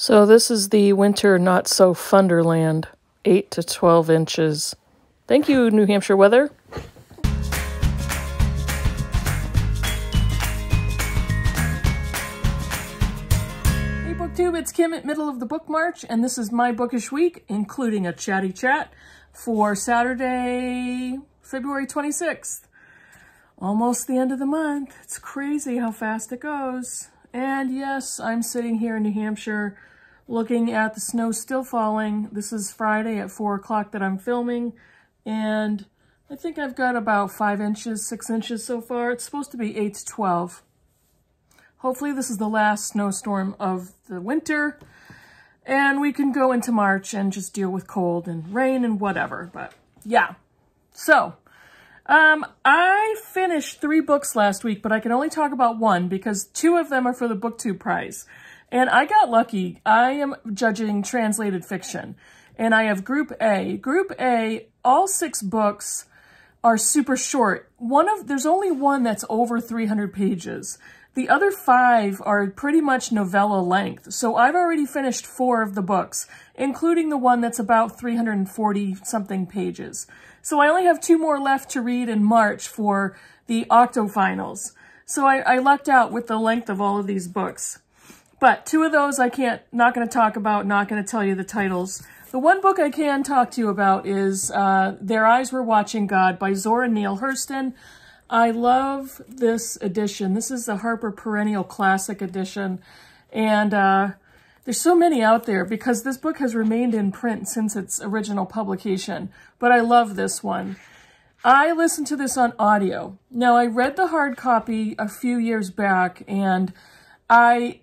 So this is the winter not-so-Funderland, 8 to 12 inches. Thank you, New Hampshire weather. Hey BookTube, it's Kim at Middle of the Book March, and this is my bookish week, including a chatty chat for Saturday, February 26th. Almost the end of the month. It's crazy how fast it goes. And yes, I'm sitting here in New Hampshire looking at the snow still falling. This is Friday at 4 o'clock that I'm filming, and I think I've got about 6 inches so far. It's supposed to be 8 to 12. Hopefully this is the last snowstorm of the winter, and we can go into March and just deal with cold and rain and whatever, but yeah. So, I finished 3 books last week, but I can only talk about one because 2 of them are for the BookTube prize. And I got lucky. I am judging translated fiction. And I have Group A. Group A, all 6 books are super short. There's only one that's over 300 pages. The other 5 are pretty much novella length. So I've already finished 4 of the books, including the one that's about 340-something pages. So I only have 2 more left to read in March for the Octofinals. So I lucked out with the length of all of these books. But 2 of those I not going to talk about, not going to tell you the titles. The one book I can talk to you about is Their Eyes Were Watching God by Zora Neale Hurston. I love this edition. This is the Harper Perennial Classic Edition. And there's so many out there because this book has remained in print since its original publication. But I love this one. I listened to this on audio. Now, I read the hard copy a few years back, and I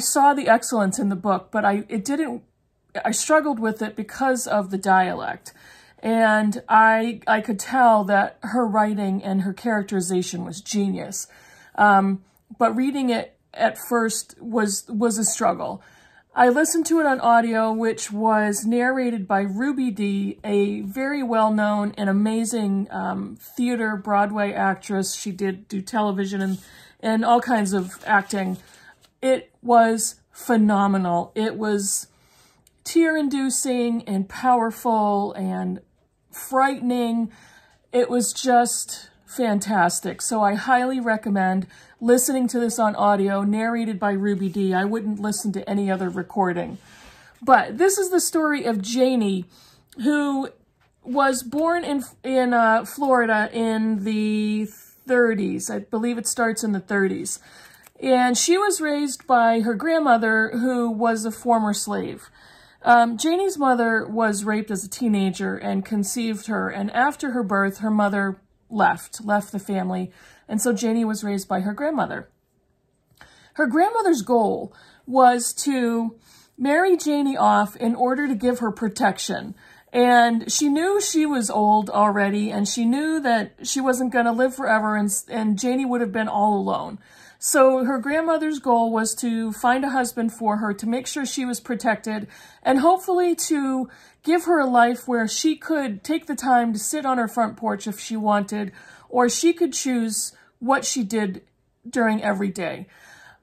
saw the excellence in the book, but I struggled with it because of the dialect. And I could tell that her writing and her characterization was genius. But reading it at first was a struggle. I listened to it on audio, which was narrated by Ruby Dee, a very well-known and amazing theater Broadway actress. She did do television and all kinds of acting. It was phenomenal. It was tear-inducing and powerful and frightening. It was just fantastic. So I highly recommend listening to this on audio, narrated by Ruby Dee. I wouldn't listen to any other recording. But this is the story of Janie, who was born in Florida in the 30s. I believe it starts in the 30s. And she was raised by her grandmother, who was a former slave. Janie's mother was raped as a teenager and conceived her, and after her birth, her mother left the family, and so Janie was raised by her grandmother. Her grandmother's goal was to marry Janie off in order to give her protection, and she knew she was old already, and she knew that she wasn't going to live forever, and Janie would have been all alone. So her grandmother's goal was to find a husband for her, to make sure she was protected, and hopefully to give her a life where she could take the time to sit on her front porch if she wanted, or she could choose what she did during every day.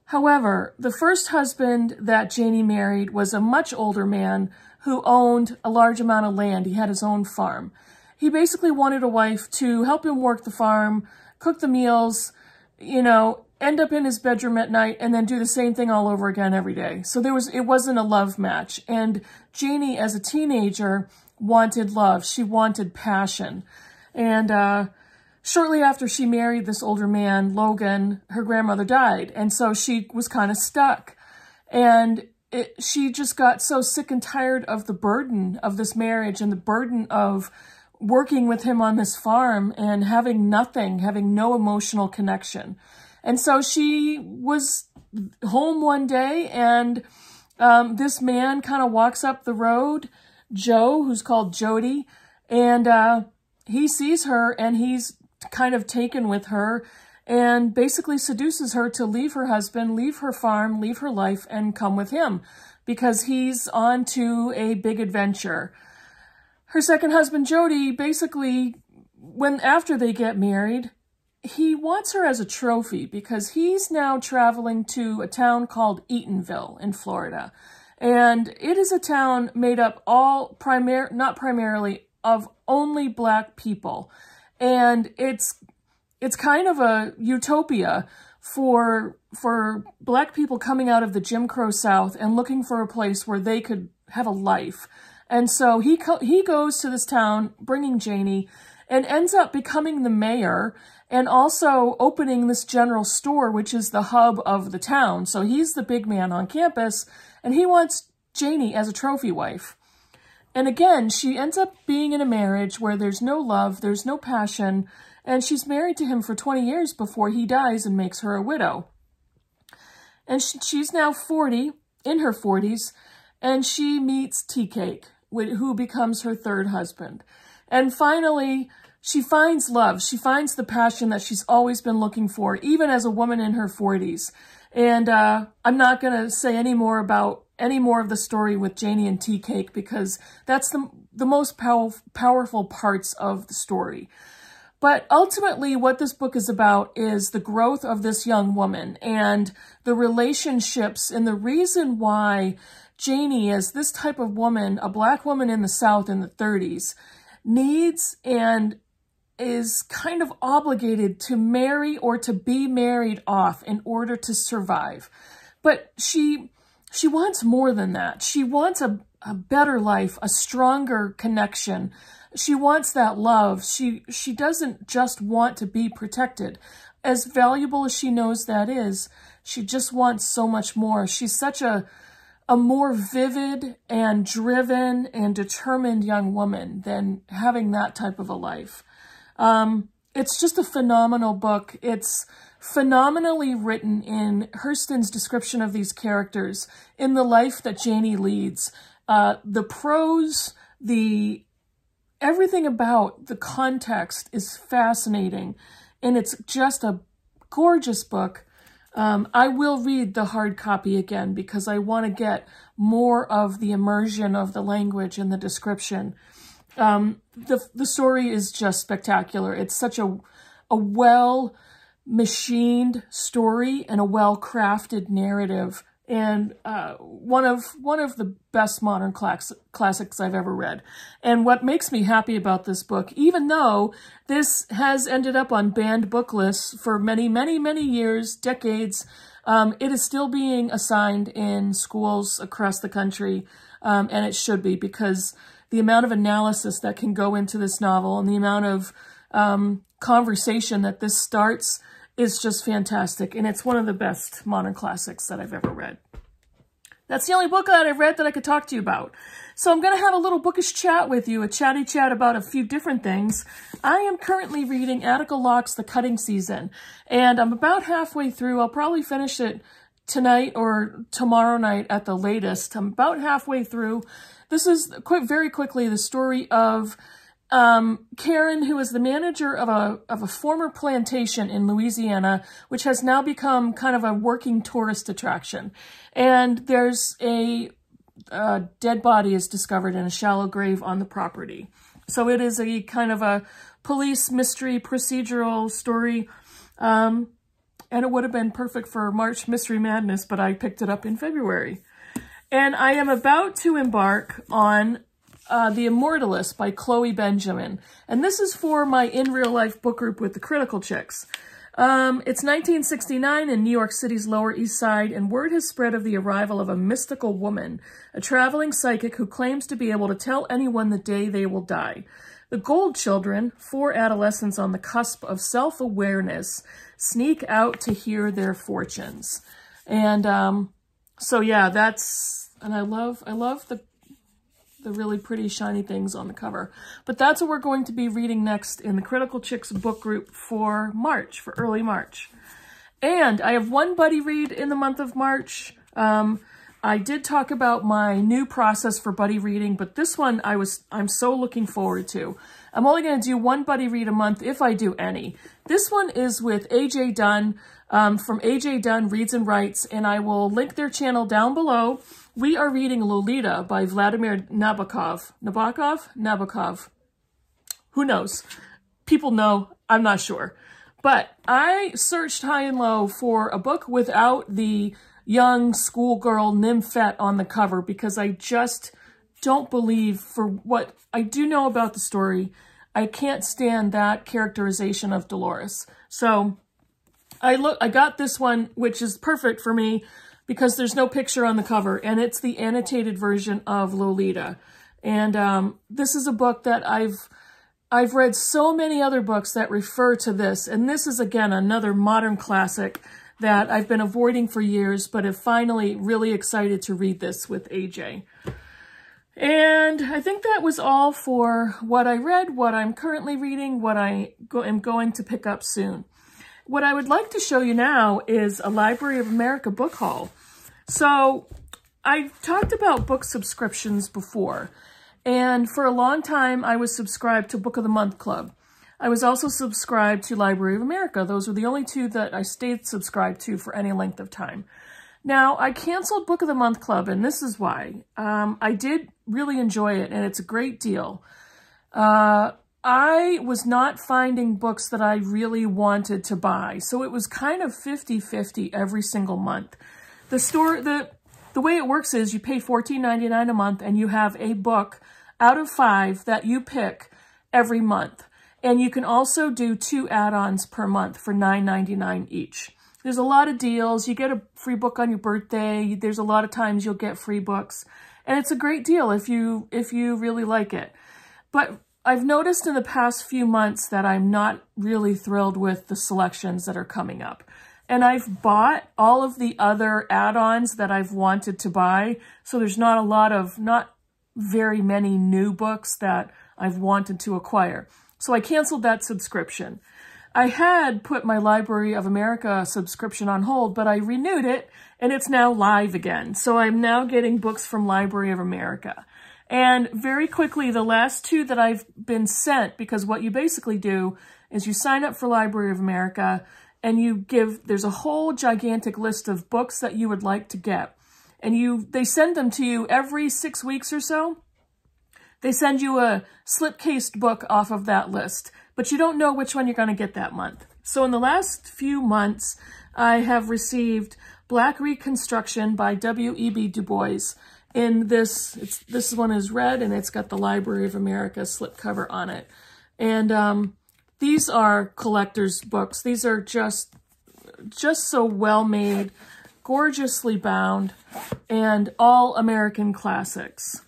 However, the first husband that Janie married was a much older man who owned a large amount of land. He had his own farm. He basically wanted a wife to help him work the farm, cook the meals, you know, end up in his bedroom at night, and then do the same thing all over again every day. So it wasn't a love match. And Janie, as a teenager, wanted love. She wanted passion. And shortly after she married this older man, Logan, her grandmother died. And so she was kind of stuck. And she just got so sick and tired of the burden of this marriage and the burden of working with him on this farm and having nothing, having no emotional connection. And so she was home one day, and this man kind of walks up the road, Joe, who's called Jody, and he sees her, and he's kind of taken with her and basically seduces her to leave her husband, leave her farm, leave her life, and come with him because he's on to a big adventure. Her second husband, Jody, basically, after they get married, he wants her as a trophy because he's now traveling to a town called Eatonville in Florida. And it is a town made up all not primarily of only black people. And it's kind of a utopia for black people coming out of the Jim Crow South and looking for a place where they could have a life. And so he goes to this town, bringing Janie, and ends up becoming the mayor and also opening this general store, which is the hub of the town. So he's the big man on campus, and he wants Janie as a trophy wife. And again, she ends up being in a marriage where there's no love, there's no passion, and she's married to him for 20 years before he dies and makes her a widow. And she's now 40, in her 40s, and she meets Tea Cake, who becomes her third husband. And finally, she finds love. She finds the passion that she's always been looking for, even as a woman in her 40s. And I'm not going to say any more of the story with Janie and Tea Cake, because that's the most powerful parts of the story. But ultimately, what this book is about is the growth of this young woman and the relationships and the reason why Janie, as this type of woman, a black woman in the South in the 30s, needs and is kind of obligated to marry or to be married off in order to survive. But she wants more than that. She wants a better life, a stronger connection. She wants that love. She doesn't just want to be protected. As valuable as she knows that is, she just wants so much more. She's such a more vivid and driven and determined young woman than having that type of a life. It's just a phenomenal book. It's phenomenally written in Hurston's description of these characters, in the life that Janie leads, the prose, everything about the context is fascinating, and it's just a gorgeous book. I will read the hard copy again because I want to get more of the immersion of the language and the description. The story is just spectacular. It's such a well-machined story and a well-crafted narrative, and one of the best modern classics I've ever read. And what makes me happy about this book, even though this has ended up on banned book lists for many, many, many years, decades, it is still being assigned in schools across the country, and it should be, because the amount of analysis that can go into this novel and the amount of conversation that this starts is just fantastic, and it's one of the best modern classics that I've ever read. That's the only book that I've read that I could talk to you about. So I'm going to have a little bookish chat with you, a chatty chat about a few different things. I am currently reading Attica Locke's The Cutting Season, and I'm about halfway through. I'll probably finish it tonight or tomorrow night at the latest. I'm about halfway through. This is, very quickly, the story of Karen, who is the manager of a former plantation in Louisiana, which has now become kind of a working tourist attraction. And there's a dead body is discovered in a shallow grave on the property. So it is a kind of a police mystery procedural story. And it would have been perfect for March Mystery Madness, but I picked it up in February. And I am about to embark on The Immortalists by Chloe Benjamin. And this is for my In Real Life book group with the Critical Chicks. It's 1969 in New York City's Lower East Side, and word has spread of the arrival of a mystical woman, a traveling psychic who claims to be able to tell anyone the day they will die. The Gold Children, four adolescents on the cusp of self-awareness, sneak out to hear their fortunes. And so yeah, and I love the really pretty shiny things on the cover. But that's what we're going to be reading next in the Critical Chicks book group for March, for early March. And I have one buddy read in the month of March. I did talk about my new process for buddy reading, but this one I'm so looking forward to. I'm only going to do one buddy read a month if I do any. This one is with AJ Dunn from AJ Dunn Reads and Writes, and I will link their channel down below. We are reading Lolita by Vladimir Nabokov. Nabokov. Who knows? People know. I'm not sure. But I searched high and low for a book without the young schoolgirl nymphette on the cover, because I just don't believe, for what I do know about the story, I can't stand that characterization of Dolores. So I got this one, which is perfect for me because there's no picture on the cover, and it's the annotated version of Lolita. And this is a book that I've read so many other books that refer to this, and this is, again, another modern classic that I've been avoiding for years, but have finally really excited to read this with AJ. And I think that was all for what I read, what I'm currently reading, what I am going to pick up soon. What I would like to show you now is a Library of America book haul. So I've talked about book subscriptions before, and for a long time, I was subscribed to Book of the Month Club. I was also subscribed to Library of America. Those were the only two that I stayed subscribed to for any length of time. Now, I canceled Book of the Month Club, and this is why. I did really enjoy it, and it's a great deal. I was not finding books that I really wanted to buy, so it was kind of 50-50 every single month. The way it works is you pay $14.99 a month, and you have a book out of 5 that you pick every month. And you can also do 2 add-ons per month for $9.99 each. There's a lot of deals. You get a free book on your birthday. There's a lot of times you'll get free books. And it's a great deal if you really like it. But I've noticed in the past few months that I'm not really thrilled with the selections that are coming up. And I've bought all of the other add-ons that I've wanted to buy. So there's not very many new books that I've wanted to acquire. So I canceled that subscription. I had put my Library of America subscription on hold, but I renewed it, and it's now live again. So I'm now getting books from Library of America. And very quickly, the last 2 that I've been sent, because what you basically do is you sign up for Library of America, and there's a whole gigantic list of books that you would like to get. And they send them to you every 6 weeks or so. They send you a slipcased book off of that list, but you don't know which one you're going to get that month. So in the last few months, I have received Black Reconstruction by W.E.B. Du Bois. This one is red, and it's got the Library of America slipcover on it. And these are collector's books. These are just so well-made, gorgeously bound, and all American classics.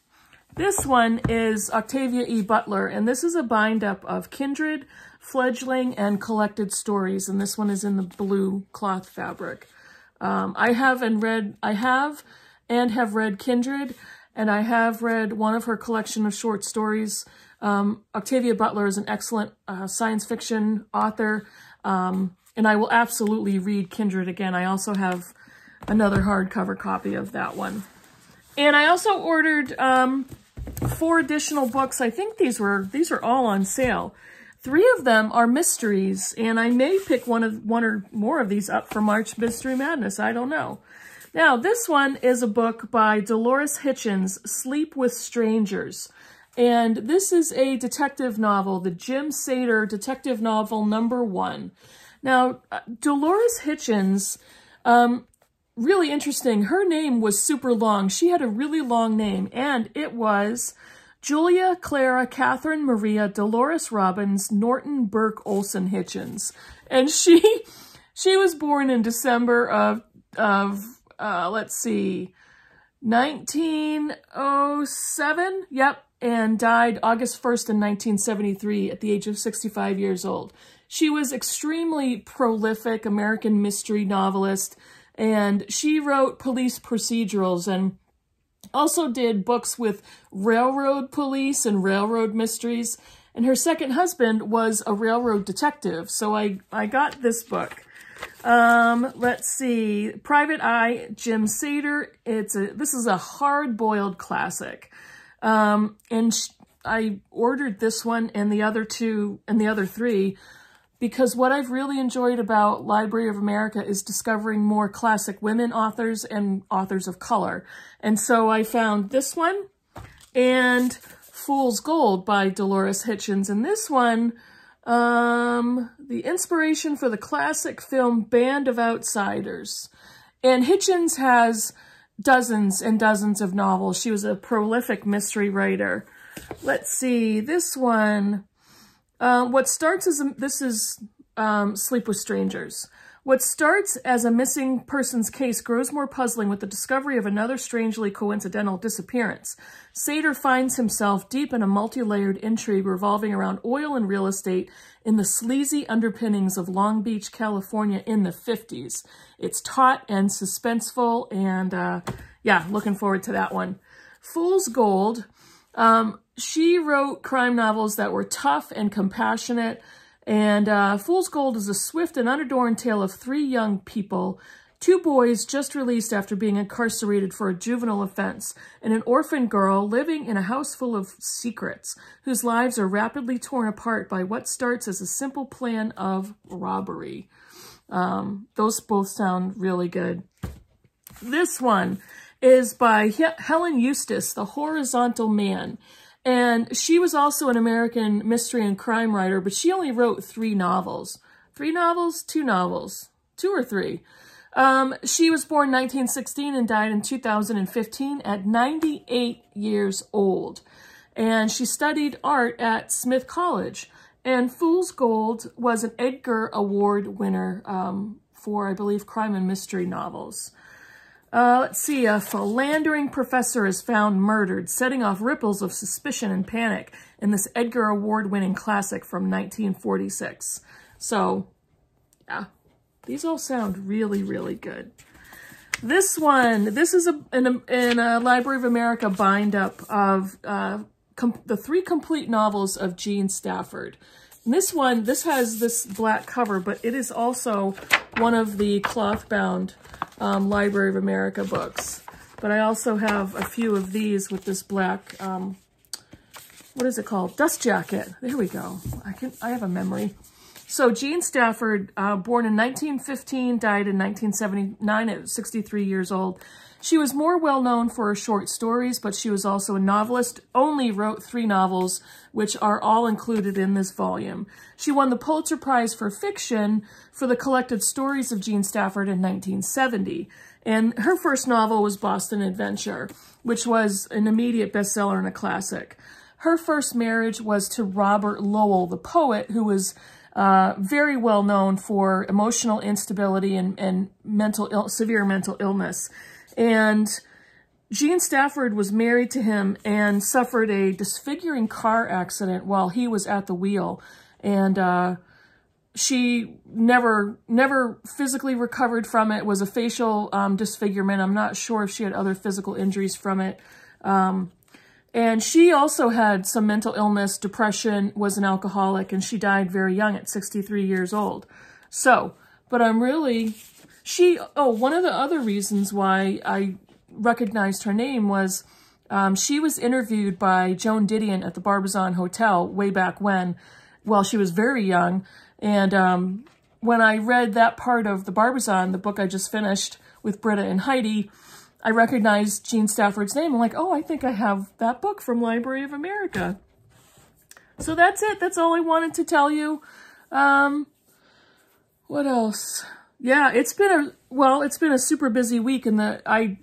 This one is Octavia E. Butler, and this is a bind-up of Kindred, Fledgling, and Collected Stories, and this one is in the blue cloth fabric. I have read Kindred, and I have read one of her collection of short stories. Octavia Butler is an excellent science fiction author, and I will absolutely read Kindred again. I also have another hardcover copy of that one. And I also ordered 4 additional books. I think these are all on sale. 3 of them are mysteries, and I may pick one or more of these up for March Mystery Madness. I don't know. Now, this one is a book by Dolores Hitchens, Sleep with Strangers. And this is a detective novel, the Jim Sader detective novel #1. Now, Dolores Hitchens, really interesting. Her name was super long. She had a really long name, and it was Julia Clara Catherine Maria Dolores Robbins Norton Burke Olson Hitchens. And she was born in December of let's see, 1907. Yep. And died August 1st in 1973 at the age of 65 years old. She was extremely prolific American mystery novelist, and she wrote police procedurals and also did books with railroad police and railroad mysteries. And her second husband was a railroad detective, so I got this book. Let's see, Private Eye, Jim Sader. This is a hard-boiled classic. I ordered this one and the other 2 and the other 3 because what I've really enjoyed about Library of America is discovering more classic women authors and authors of color. And so I found this one and Fool's Gold by Dolores Hitchens. And this one, the inspiration for the classic film Band of Outsiders. And Hitchens has dozens and dozens of novels. She was a prolific mystery writer. Let's see, this one, what starts as, Sleep with Strangers. What starts as a missing person's case grows more puzzling with the discovery of another strangely coincidental disappearance. Sader finds himself deep in a multi-layered intrigue revolving around oil and real estate in the sleazy underpinnings of Long Beach, California in the 50s. It's taut and suspenseful, and yeah, looking forward to that one. Fool's Gold. She wrote crime novels that were tough and compassionate. And Fool's Gold is a swift and unadorned tale of three young people, two boys just released after being incarcerated for a juvenile offense, and an orphan girl living in a house full of secrets, whose lives are rapidly torn apart by what starts as a simple plan of robbery. Those both sound really good. This one is by Helen Eustis, The Horizontal Man. And she was also an American mystery and crime writer, but she only wrote three novels. Two or three. She was born 1916 and died in 2015 at 98 years old. And she studied art at Smith College. And Fool's Gold was an Edgar Award winner for, I believe, crime and mystery novels. Let's see, a philandering professor is found murdered, setting off ripples of suspicion and panic in this Edgar Award-winning classic from 1946. So, yeah, these all sound really, really good. This one, this is in a Library of America bind-up of the three complete novels of Jean Stafford. And this one, this has this black cover, but it is also one of the cloth-bound Library of America books. But I also have a few of these with this black, what is it called? Dust jacket. There we go. I have a memory. So Jean Stafford, born in 1915, died in 1979 at 63 years old. She was more well known for her short stories, but she was also a novelist, only wrote three novels, which are all included in this volume. She won the Pulitzer Prize for Fiction for the collected stories of Jean Stafford in 1970. And her first novel was Boston Adventure, which was an immediate bestseller and a classic. Her first marriage was to Robert Lowell, the poet, who was very well known for emotional instability and severe mental illness. And Jean Stafford was married to him and suffered a disfiguring car accident while he was at the wheel. And she never physically recovered from it. It was a facial disfigurement. I'm not sure if she had other physical injuries from it. And she also had some mental illness, depression, was an alcoholic, and she died very young at 63 years old. So, but I'm really... one of the other reasons why I recognized her name was she was interviewed by Joan Didion at the Barbizon Hotel way back when, well, she was very young. And when I read that part of the Barbizon, the book I just finished with Britta and Heidi, I recognized Jean Stafford's name. I'm like, oh, I think I have that book from Library of America. So that's it. That's all I wanted to tell you. What else? Yeah, it's been a super busy week, and I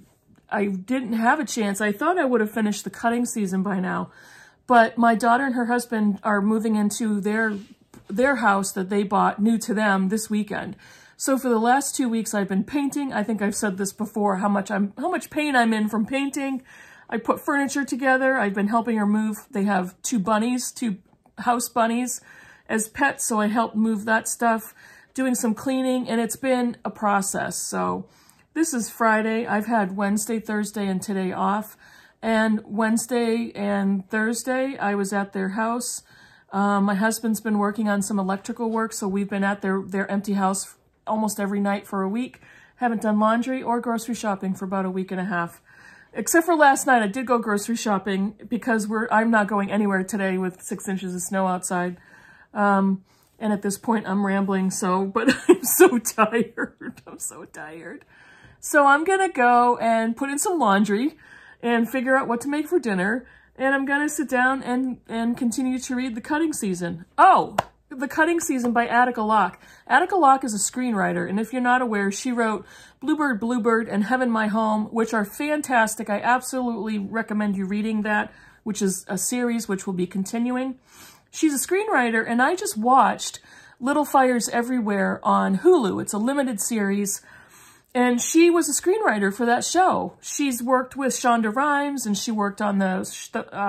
didn't have a chance. I thought I would have finished The Cutting Season by now, but my daughter and her husband are moving into their house that they bought new to them this weekend. So for the last 2 weeks, I've been painting. I think I've said this before, how much pain I'm in from painting. I put furniture together. I've been helping her move. They have two house bunnies as pets, so I helped move that stuff. Doing some cleaning, and it's been a process. So this is Friday. I've had Wednesday, Thursday, and today off. And Wednesday and Thursday, I was at their house. My husband's been working on some electrical work, so we've been at their empty house almost every night for a week. Haven't done laundry or grocery shopping for about a week and a half. Except for last night, I did go grocery shopping because I'm not going anywhere today with 6 inches of snow outside. And at this point, I'm rambling, but I'm so tired. I'm so tired. So I'm going to go and put in some laundry and figure out what to make for dinner. And I'm going to sit down and continue to read The Cutting Season. Oh, The Cutting Season by Attica Locke. Attica Locke is a screenwriter, and if you're not aware, she wrote Bluebird, Bluebird, and Heaven My Home, which are fantastic. I absolutely recommend you reading that, which is a series which will be continuing. She's a screenwriter, and I just watched Little Fires Everywhere on Hulu. It's a limited series, and she was a screenwriter for that show. She's worked with Shonda Rhimes, and she worked on the,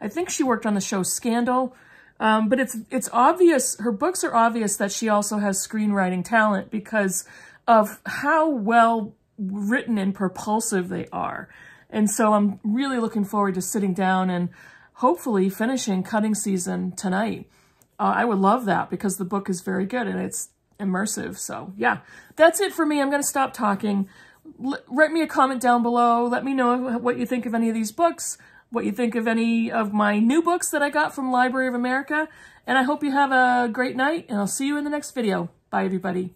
I think she worked on the show Scandal. But it's obvious, her books are obvious that she also has screenwriting talent because of how well written and propulsive they are. And so I'm really looking forward to sitting down and hopefully finishing Cutting Season tonight. I would love that because the book is very good and it's immersive. So yeah, that's it for me. I'm going to stop talking. Write me a comment down below. Let me know what you think of any of these books, what you think of any of my new books that I got from Library of America. And I hope you have a great night, and I'll see you in the next video. Bye, everybody.